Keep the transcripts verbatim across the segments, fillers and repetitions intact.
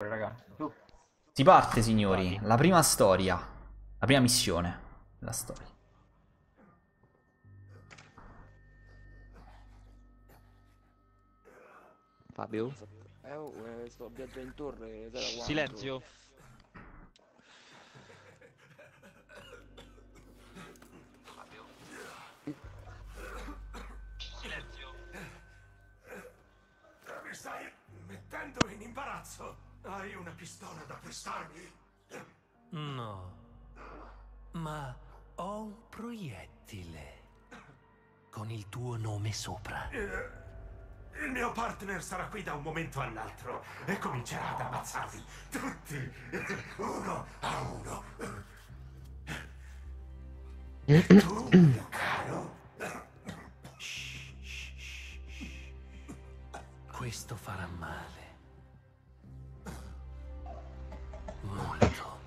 Raga. Si parte, signori. La prima storia. La prima missione. La storia. Fabio? Eh, oh, eh, sto viaggiando in torre. Silenzio. Fabio. Silenzio. Mi stai mettendo in imbarazzo. Hai una pistola da prestarmi? No. Ma ho un proiettile con il tuo nome sopra. Il mio partner sarà qui da un momento all'altro e comincerà ad ammazzarvi tutti, uno a uno. E tu, mio caro? Shh, shh, shh. Questo farà male. Molto.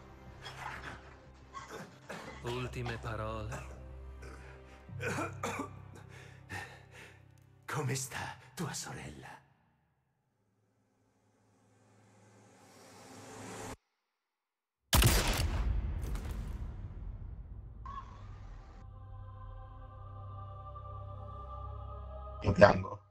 Ultime parole. Come sta tua sorella? Io piango.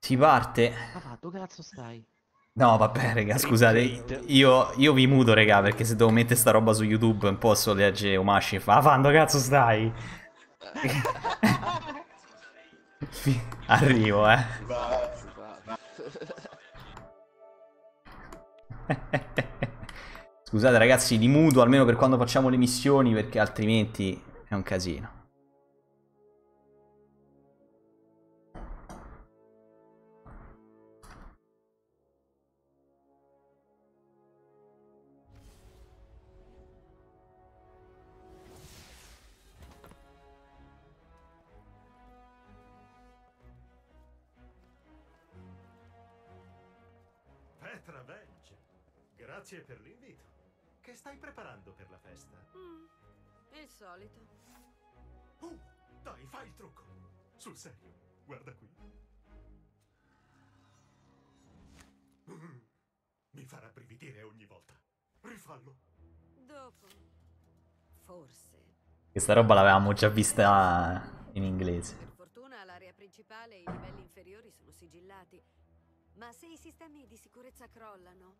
Si parte. Papà, dove cazzo stai? No, vabbè, raga, scusate, io, io vi muto, raga, perché se devo mettere sta roba su YouTube non posso leggere Omashi e fa, ah, quando cazzo stai? Arrivo, eh. Scusate, ragazzi, li muto almeno per quando facciamo le missioni, perché altrimenti è un casino. Petra, grazie per l'invito. Che stai preparando per la festa? Mm, il solito. Uh, dai, fai il trucco. Sul serio, guarda qui. Mm, mi farà brividire ogni volta. Rifallo. Dopo. Forse. Questa roba l'avevamo già vista in inglese. Per fortuna all'area principale i livelli inferiori sono sigillati. Ma se i sistemi di sicurezza crollano,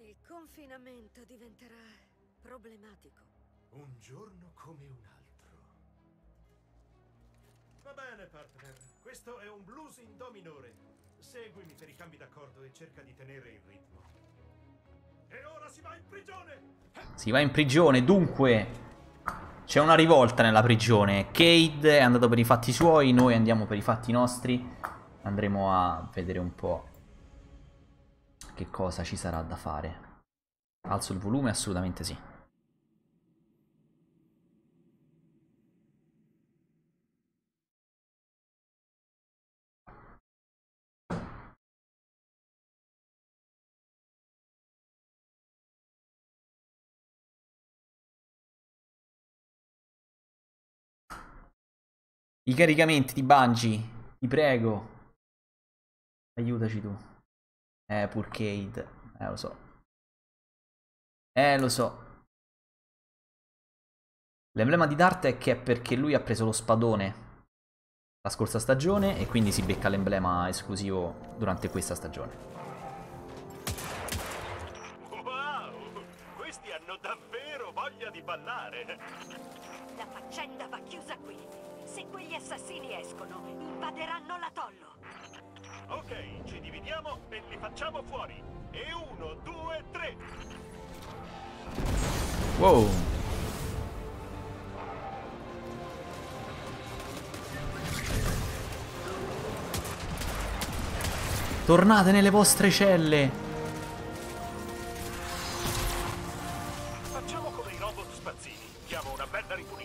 il confinamento diventerà problematico. Un giorno come un altro. Va bene, partner. Questo è un blues in do minore. Seguimi per i cambi d'accordo e cerca di tenere il ritmo. E ora si va in prigione! Si va in prigione, dunque. C'è una rivolta nella prigione. Cayde è andato per i fatti suoi, noi andiamo per i fatti nostri. Andremo a vedere un po' che cosa ci sarà da fare. Alzo il volume? Assolutamente sì. I caricamenti di Bungie, ti prego. Aiutaci tu. Eh, pur Cayde. Eh, lo so. Eh, lo so. L'emblema di Dart è che è perché lui ha preso lo spadone la scorsa stagione e quindi si becca l'emblema esclusivo durante questa stagione. Wow! Questi hanno davvero voglia di ballare! La faccenda va chiusa qui. Se quegli assassini escono, invaderanno l'atollo. Ok, ci dividiamo e li facciamo fuori. E uno, due, tre. Wow. Tornate nelle vostre celle. Facciamo come i robot spazzini. Diamo una bella ripulita.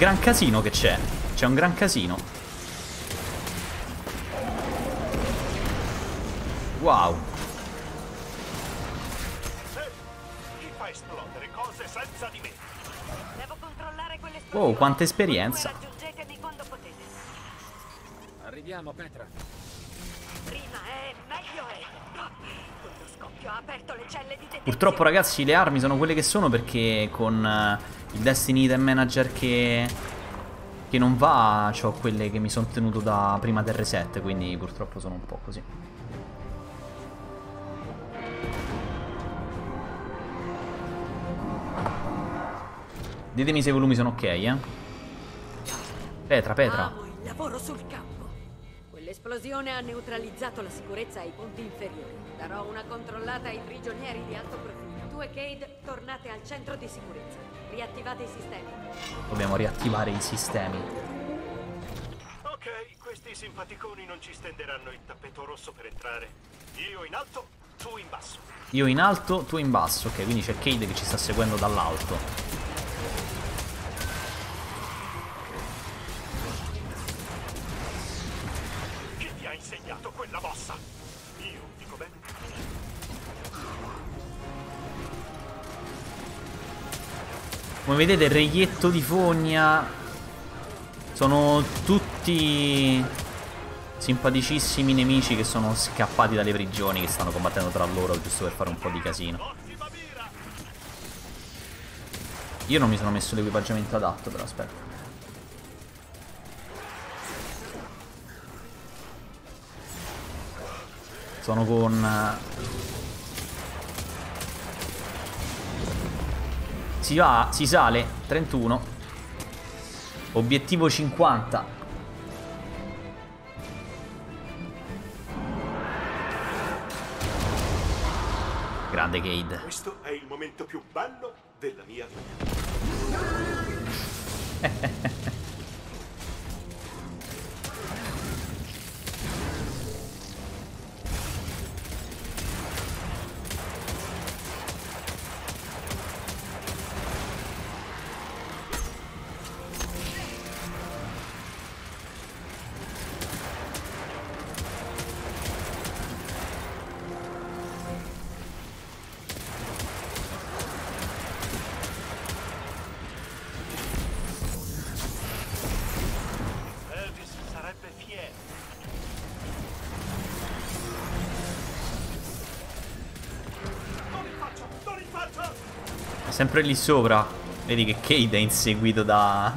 Gran casino che c'è. C'è un gran casino. Wow. Chi fa esplodere cose senza di me? Devo controllare quelle strutture. Oh, quanta esperienza. Raggiungetemi quando potete. Arriviamo, Petra. Prima è, meglio è. Tutto scoppio ha aperto le celle di detenzione. Purtroppo, ragazzi, le armi sono quelle che sono, perché con il Destiny Item Manager che... che non va, c'ho quelle che mi sono tenuto da prima del reset, quindi purtroppo sono un po' così. Ditemi se i volumi sono ok, eh. Petra, Petra. Amo il lavoro sul campo. Quell'esplosione ha neutralizzato la sicurezza ai punti inferiori. Darò una controllata ai prigionieri di alto profilo. Tu e Cayde tornate al centro di sicurezza. Riattivate i sistemi. Dobbiamo riattivare i sistemi. Ok, questi simpaticoni non ci stenderanno il tappeto rosso per entrare. Io in alto, tu in basso. Io in alto, tu in basso. Ok, quindi c'è Cayde che ci sta seguendo dall'alto. Chi ti ha insegnato quella mossa? Io, dico bene? Come vedete, il reietto di fogna sono tutti simpaticissimi nemici che sono scappati dalle prigioni, che stanno combattendo tra loro giusto per fare un po' di casino. Io non mi sono messo l'equipaggiamento adatto, però aspetta. Sono con... Si va, si sale, trentuno. Obiettivo cinquanta. Grande Cayde. Questo è il momento più bello della mia vita. Sempre lì sopra. Vedi che Cayde è inseguito da...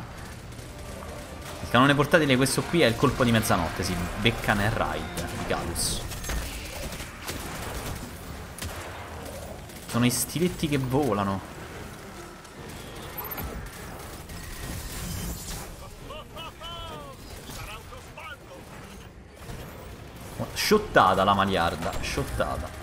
Il cannone portatile, questo qui è il colpo di mezzanotte. Si becca nel raid di Galus. Sono i stiletti che volano. Shottata la maliarda. Shottata.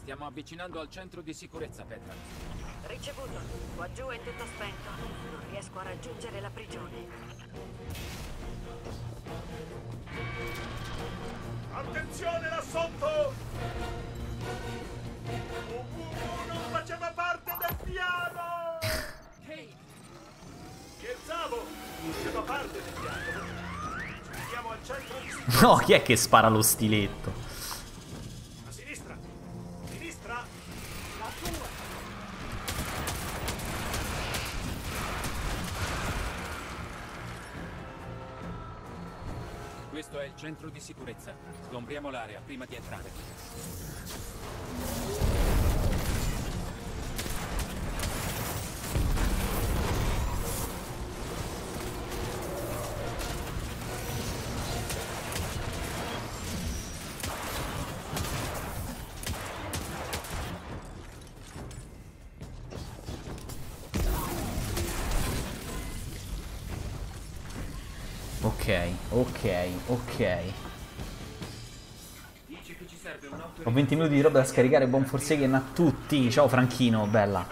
Stiamo avvicinando al centro di sicurezza, Petra. Ricevuto. Qua giù è tutto spento. Non riesco a raggiungere la prigione. Attenzione là sotto! Non faceva parte del piano! Hey. Scherzavo! Non faceva parte del piano. Siamo al centro di sicurezza. No, chi è che spara lo stiletto? Questo è il centro di sicurezza. Sgombriamo l'area prima di entrare. Ok, ok, ok. Ho venti minuti di roba da scaricare, buon Forsaken a tutti. Ciao Franchino, bella.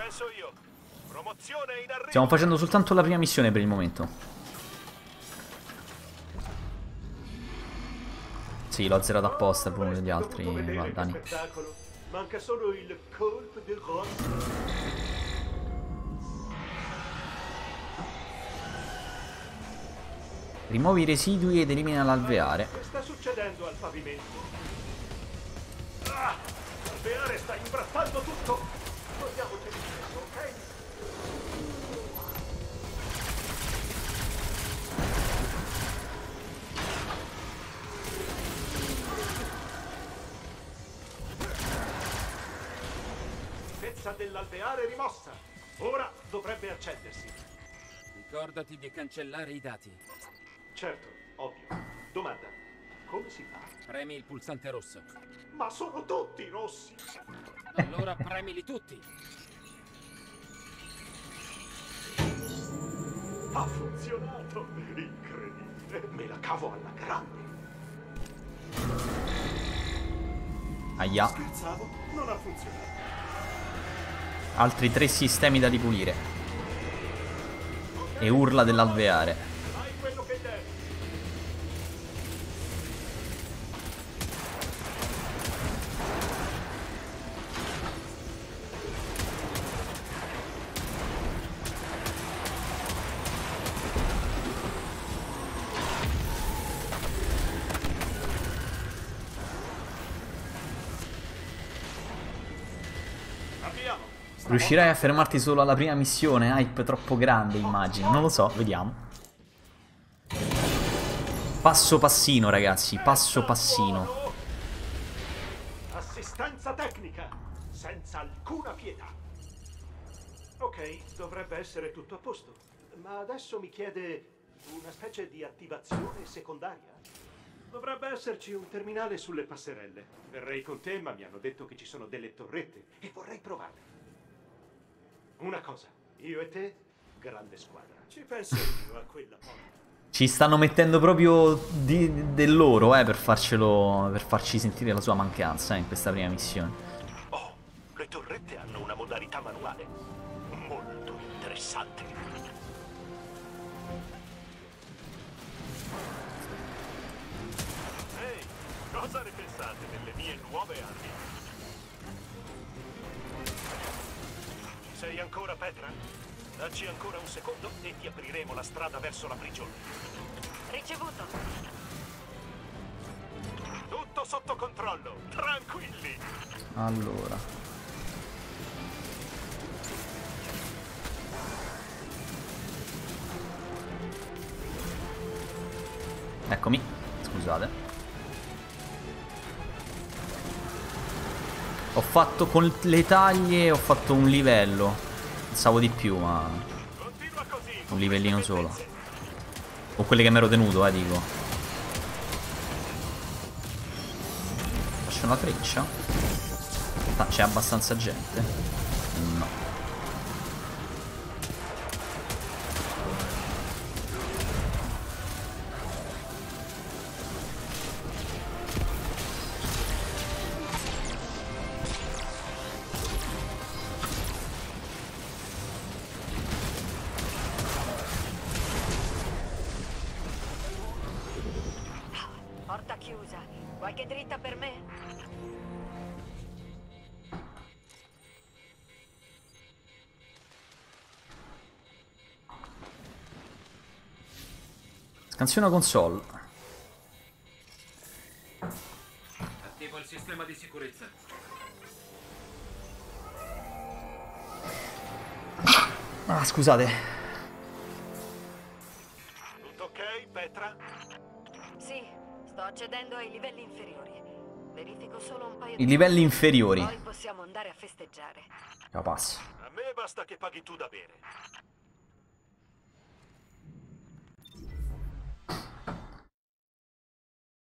Stiamo facendo soltanto la prima missione per il momento. Sì, l'ho azzerato apposta per uno degli altri danni. Manca solo il colpo del rosso. Rimuovi i residui ed elimina l'alveare. Che sta succedendo al pavimento? Ah, l'alveare sta imbrattando tutto. Vogliamo tenere questo, ok? Pezza dell'alveare rimossa. Ora dovrebbe accendersi. Ricordati di cancellare i dati. Certo, ovvio. Domanda, come si fa? Premi il pulsante rosso. Ma sono tutti rossi! Allora premili tutti! Ha funzionato! Incredibile! Me la cavo alla grande! Aia! Scherzavo, non ha funzionato! Altri tre sistemi da ripulire. E urla dell'alveare. Riuscirai a fermarti solo alla prima missione? Hype troppo grande, immagino. Non lo so, vediamo. Passo passino, ragazzi. Passo passino. Assistenza tecnica, senza alcuna pietà. Ok, dovrebbe essere tutto a posto. Ma adesso mi chiede una specie di attivazione secondaria. Dovrebbe esserci un terminale sulle passerelle. Verrei con te, ma mi hanno detto che ci sono delle torrette e vorrei provarle. Una cosa, io e te, grande squadra, ci penso io a quella porta. Ci stanno mettendo proprio di, del loro, eh, per farcelo, per farci sentire la sua mancanza eh, in questa prima missione. Oh, le torrette hanno una modalità manuale, molto interessante. Ehi, hey, cosa ne pensate delle mie nuove armi? Sei ancora Petra? Dacci ancora un secondo e ti apriremo la strada verso la prigione. Ricevuto. Tutto sotto controllo, tranquilli. Allora. Eccomi, scusate. Ho fatto con le taglie, ho fatto un livello. Pensavo di più, ma un livellino solo. O quelle che mi ero tenuto, eh, dico. Faccio una freccia. C'è abbastanza gente? No. Scansiona console. Attivo il sistema di sicurezza. Ah, scusate. Tutto ok, Petra? Sì, sto accedendo ai livelli inferiori. Verifico solo un paio di... I livelli inferiori. Poi possiamo andare a festeggiare. Capace. A me basta che paghi tu da bere.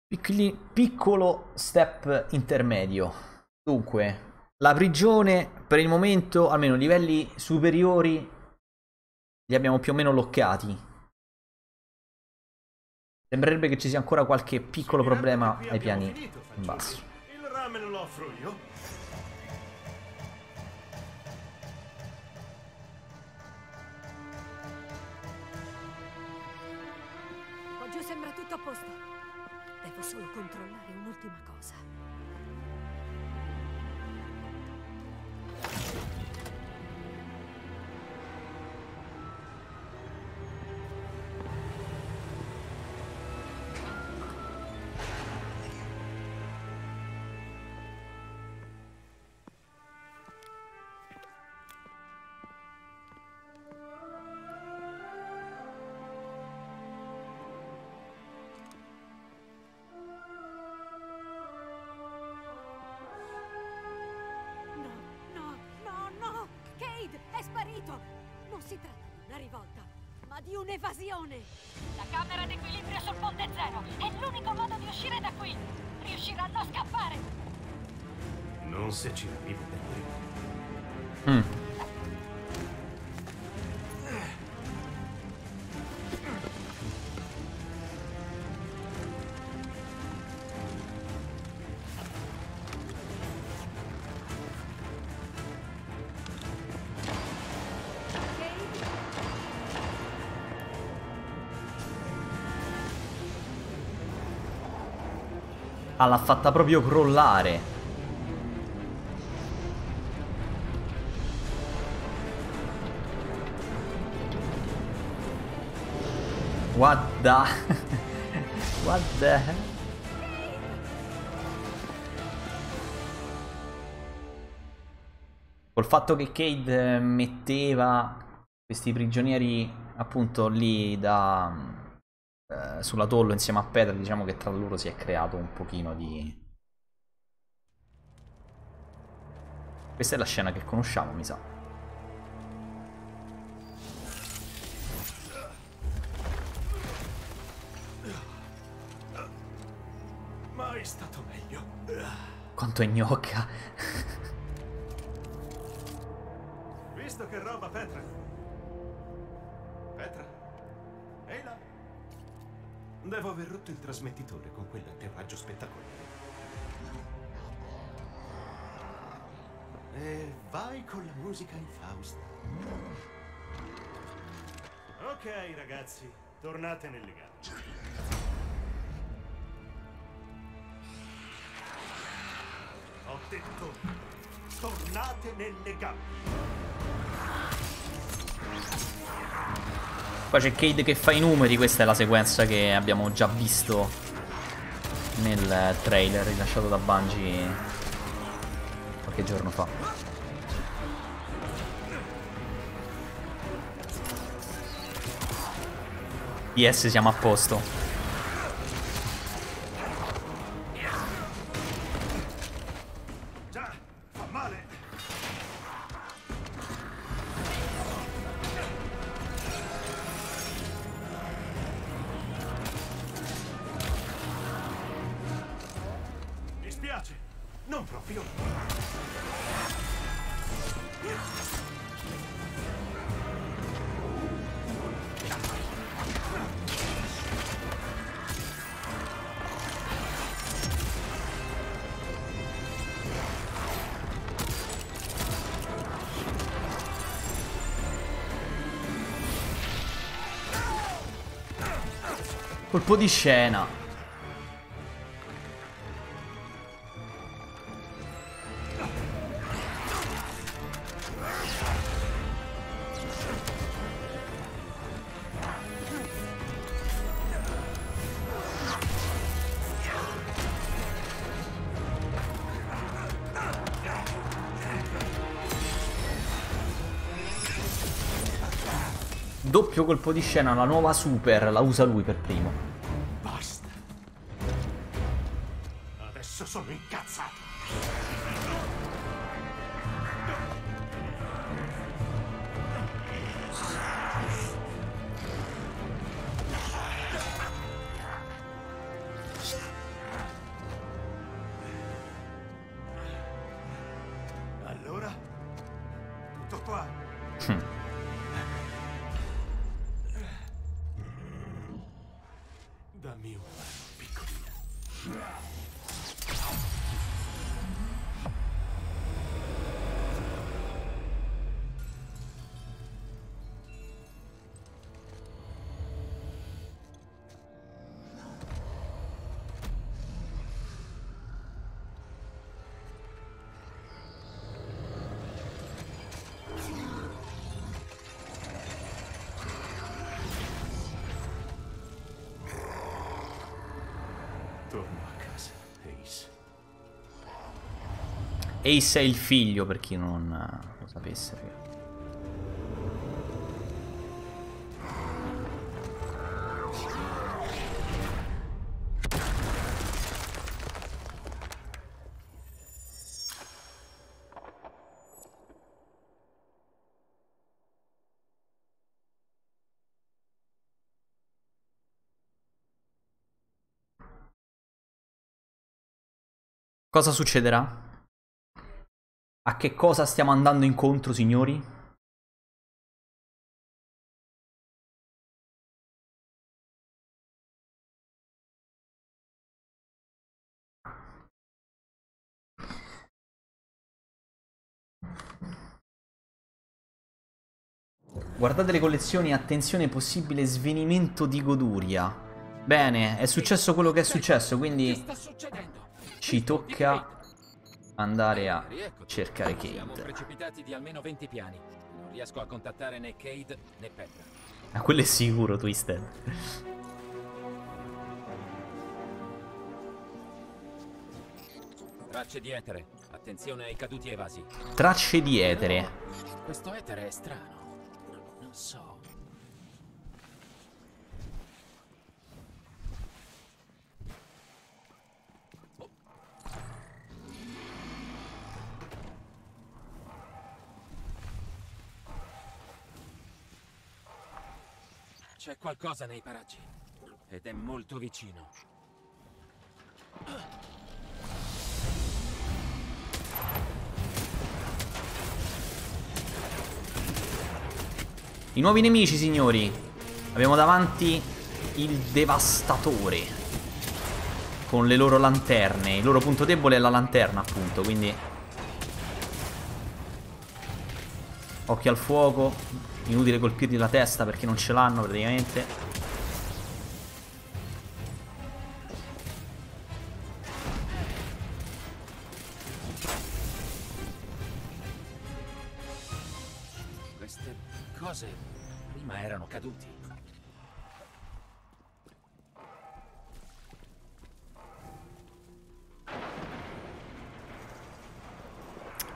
Piccoli, piccolo step intermedio. Dunque, la prigione per il momento, almeno livelli superiori, li abbiamo più o meno bloccati. Sembrerebbe che ci sia ancora qualche piccolo problema ai piani finito, in basso. Il ramen lo offro io. sembra tutto a posto. Devo solo controllare un'ultima cosa. Non si tratta di una rivolta, ma di un'evasione! La camera d'equilibrio sul ponte zero è l'unico modo di uscire da qui! Riusciranno a scappare! Non se ci arrivo per prima. Mm. Ah, l'ha fatta proprio crollare. What the... What the hell? Col fatto che Cayde metteva questi prigionieri appunto lì da... sull'atollo insieme a Petra, diciamo che tra loro si è creato un pochino di... Questa è la scena che conosciamo, mi sa. Mai stato meglio. Quanto è gnocca. Visto che roba, Petra. Petra. Ehi là. Devo aver rotto il trasmettitore con quell'atterraggio spettacolare. E vai con la musica in Faust. Ok, ragazzi, tornate nelle gambe. Ho detto, tornate nelle gambe. Qua c'è Cayde che fa i numeri, questa è la sequenza che abbiamo già visto nel trailer rilasciato da Bungie qualche giorno fa. Yes, siamo a posto. Già, fa male. Colpo di scena. Doppio colpo di scena, la nuova super, la usa lui per primo. Basta. Adesso sono incazzato. Allora, tutto qua. Dammi una mano, piccolina. Ace è il figlio, per chi non lo sapesse, ragazzi. Cosa succederà? A che cosa stiamo andando incontro, signori? Guardate le collezioni, attenzione, possibile svenimento di goduria. Bene, è successo quello che è successo, quindi... Che sta succedendo? Ci tocca andare a cercare Cayde. Siamo precipitati di almeno venti piani. Non riesco a contattare né Cayde né Petra. Ah, quello è sicuro, Twisted. Tracce di etere. Attenzione ai caduti evasi. Tracce di etere. Questo etere è strano. Non so. C'è qualcosa nei paraggi, ed è molto vicino. I nuovi nemici, signori. Abbiamo davanti il Devastatore, con le loro lanterne. Il loro punto debole è la lanterna, appunto, quindi... Occhio al fuoco... Inutile colpirgli la testa perché non ce l'hanno praticamente. Queste cose prima erano caduti.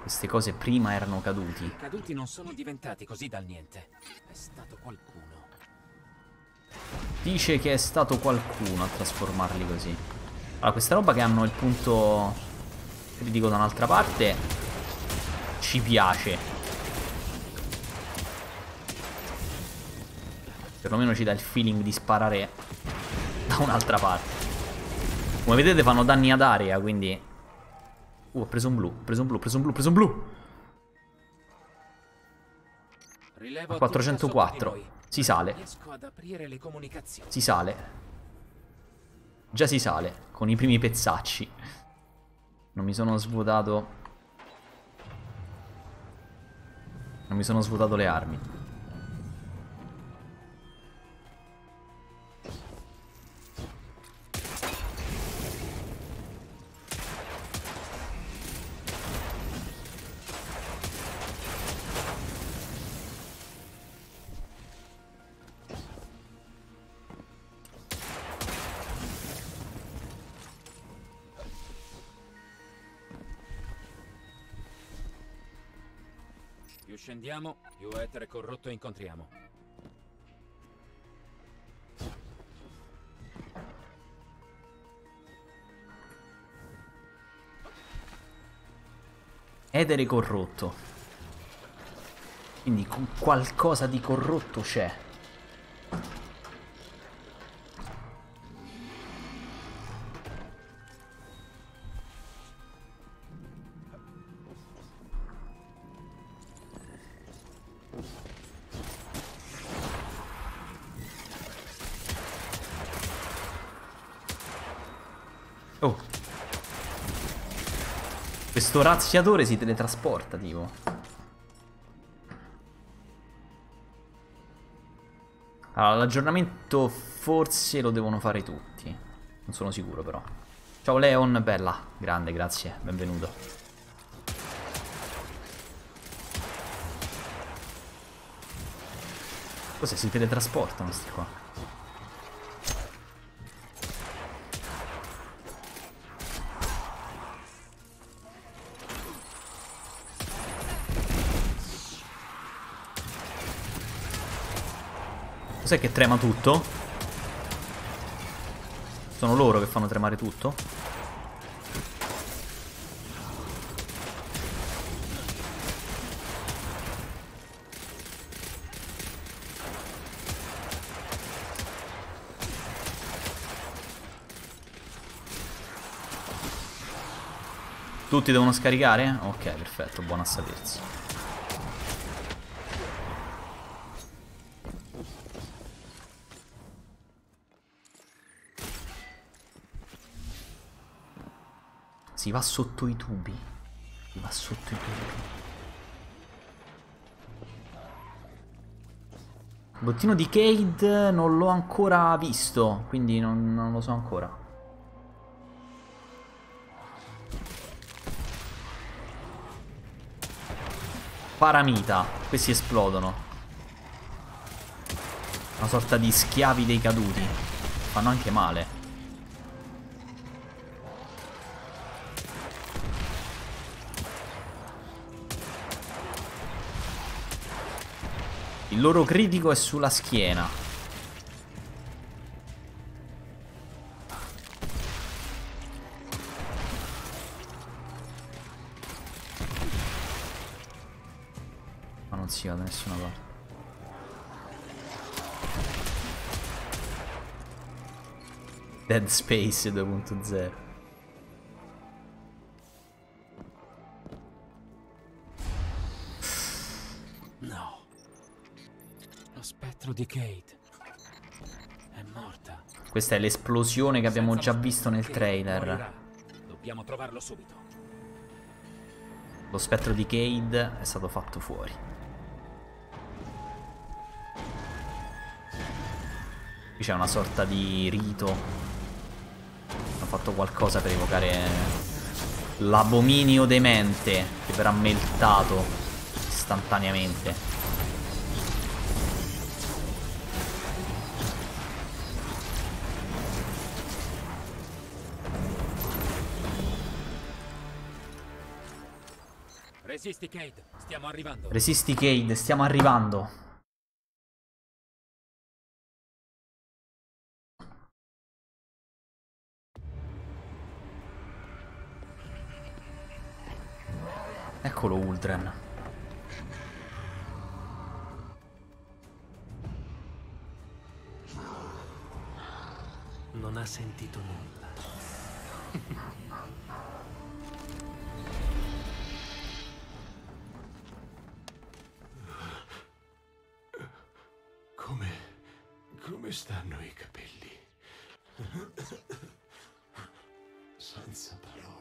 Queste cose prima erano caduti. I caduti non sono diventati così dal niente. È stato qualcuno. Dice che è stato qualcuno a trasformarli così. Allora, questa roba che hanno il punto critico da un'altra parte ci piace. Perlomeno ci dà il feeling di sparare da un'altra parte. Come vedete fanno danni ad area, quindi... Uh, ho preso un blu, ho preso un blu, ho preso un blu, ho preso un blu. A quattrocentoquattro. Si sale. Si sale. Già si sale, con i primi pezzacci. Non mi sono svuotato. Non mi sono svuotato le armi. Scendiamo, più etere corrotto incontriamo. Etere corrotto. Quindi qualcosa di corrotto c'è. Oh, questo razziatore si teletrasporta, tipo. Allora, l'aggiornamento forse lo devono fare tutti. Non sono sicuro, però. Ciao Leon, bella. Grande, grazie, benvenuto. Cos'è? Si teletrasportano sti qua. Cos'è che trema tutto? Sono loro che fanno tremare tutto. Tutti devono scaricare? Ok, perfetto, buono a sapersi. Si va sotto i tubi. Si va sotto i tubi. Il bottino di Cayde non l'ho ancora visto, quindi non, non lo so ancora. Paramita, questi esplodono. Una sorta di schiavi dei caduti. Fanno anche male. Il loro critico è sulla schiena. Da nessuna parte. Dead Space due punto zero. No. Lo spettro di Cayde è morta. Questa è l'esplosione che abbiamo già visto nel trailer. Dobbiamo trovarlo subito. Lo spettro di Cayde è stato fatto fuori. Qui c'è una sorta di rito. Hanno fatto qualcosa per evocare l'abominio demente, che verrà meltato istantaneamente. Resisti Cayde, stiamo arrivando. Resisti Cayde, stiamo arrivando. Eccolo Uldren. Non ha sentito nulla. Come... come stanno i capelli? Senza parole.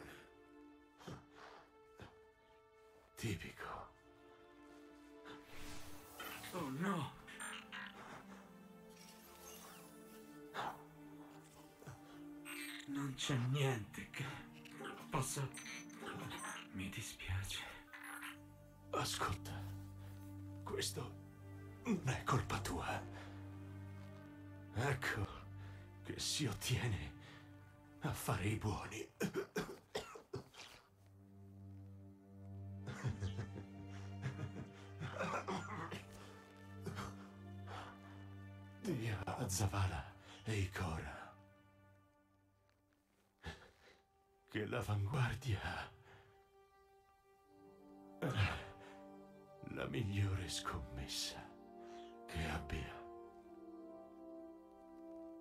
Tipico. Oh no. Non c'è niente che possa... Mi dispiace. Ascolta, questo non è colpa tua. Ecco che si ottiene a fare i buoni. Zavala e Ikora. Che l'avanguardia era la migliore scommessa che abbia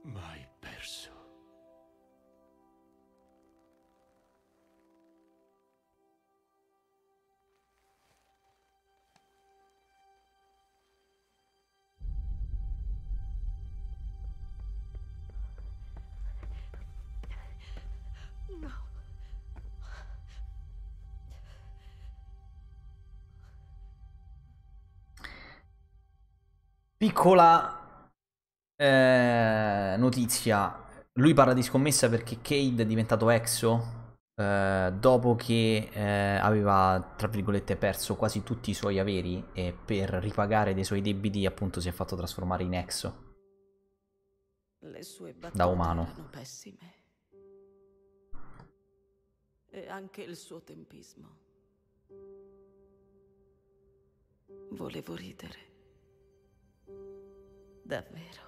mai perso. Piccola eh, notizia, lui parla di scommessa perché Cayde è diventato Exo eh, dopo che eh, aveva, tra virgolette, perso quasi tutti i suoi averi e per ripagare dei suoi debiti appunto si è fatto trasformare in Exo. Le sue battute da umano erano pessime. E anche il suo tempismo. Volevo ridere. Davvero.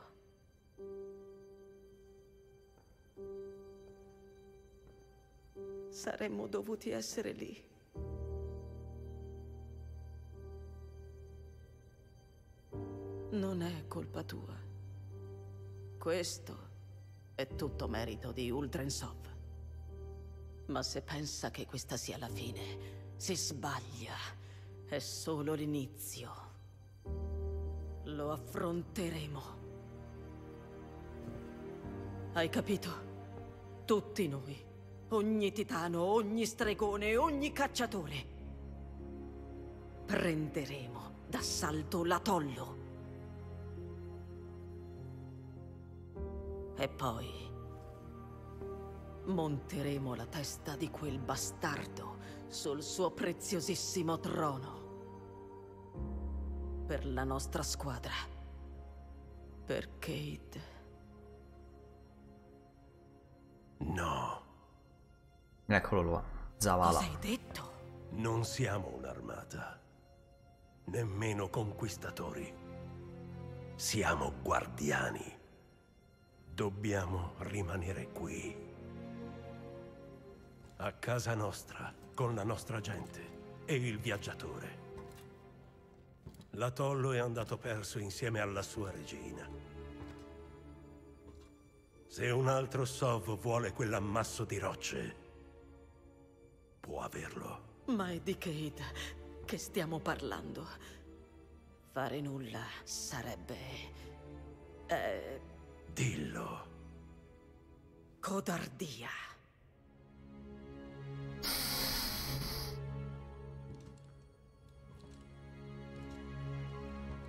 Saremmo dovuti essere lì. Non è colpa tua. Questo è tutto merito di Uldren Sov. Ma se pensa che questa sia la fine, si sbaglia. È solo l'inizio. Lo affronteremo. Hai capito? Tutti noi. Ogni titano, ogni stregone, ogni cacciatore. Prenderemo d'assalto l'atollo. E poi monteremo la testa di quel bastardo sul suo preziosissimo trono. Per la nostra squadra. Per Cayde. No. Eccolo là, Zavala. Cosa hai detto? Non siamo un'armata. Nemmeno conquistatori. Siamo guardiani. Dobbiamo rimanere qui. A casa nostra, con la nostra gente e il viaggiatore. L'atollo è andato perso insieme alla sua regina. Se un altro Sov vuole quell'ammasso di rocce, può averlo. Ma è di Cayde che stiamo parlando. Fare nulla sarebbe... Eh... Dillo. Codardia.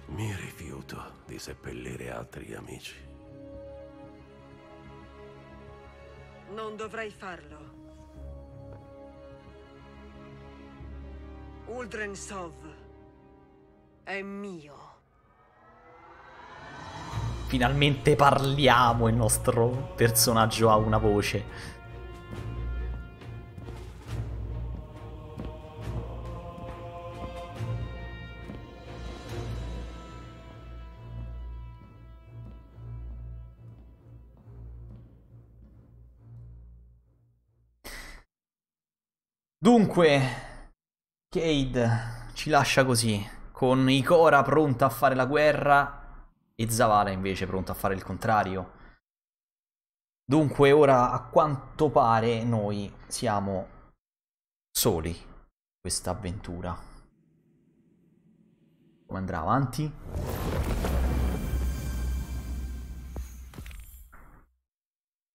Mi rifiuto di seppellire altri amici. Non dovrei farlo. Uldren Sov è mio. Finalmente parliamo, il nostro personaggio ha una voce. Dunque, Cayde ci lascia così, con Ikora pronta a fare la guerra e Zavala invece pronta a fare il contrario. Dunque ora, a quanto pare, noi siamo soli in questa avventura. Come andrà avanti?